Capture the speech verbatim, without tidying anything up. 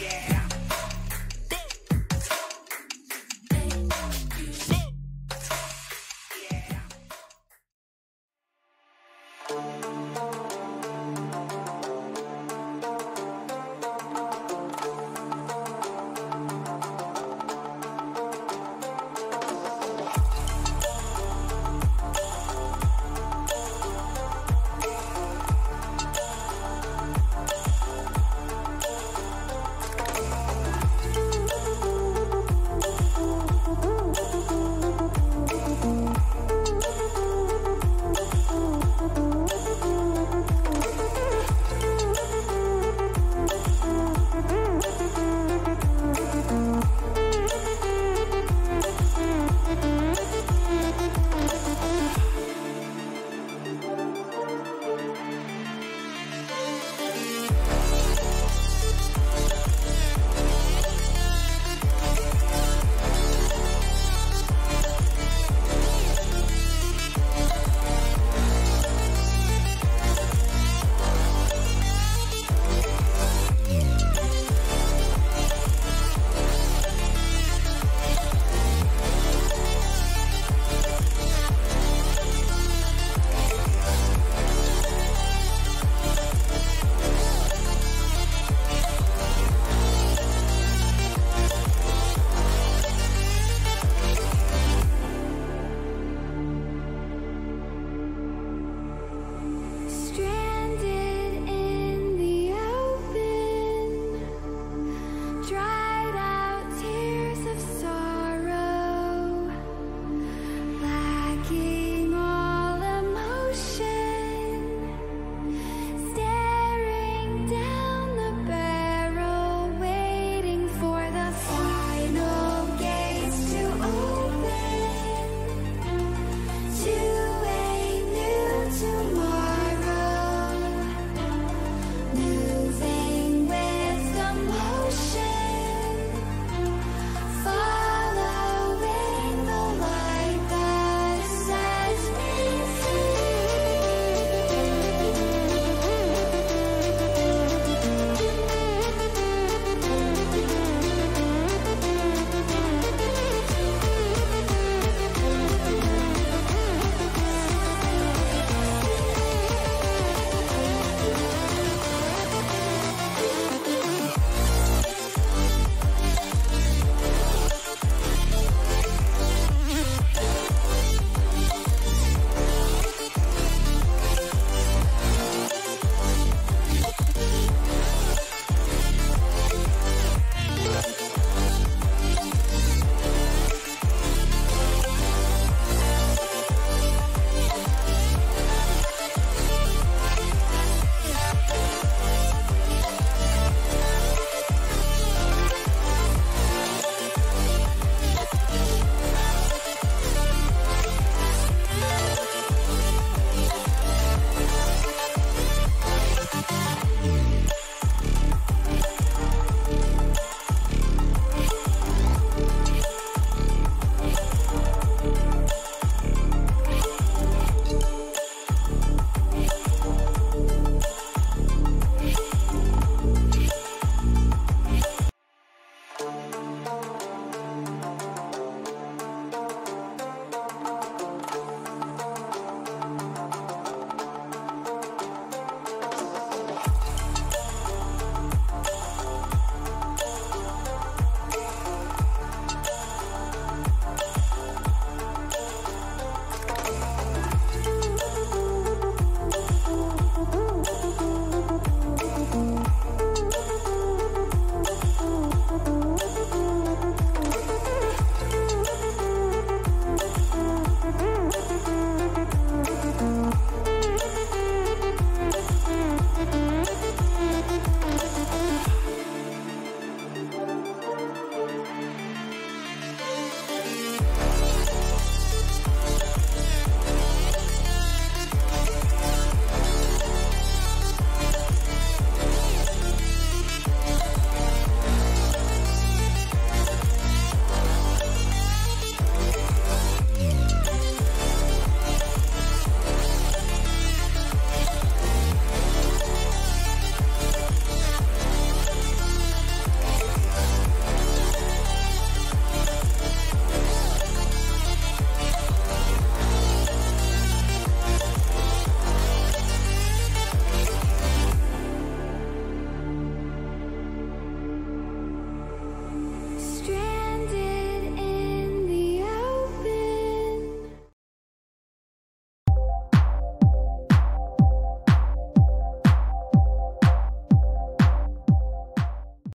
yeah.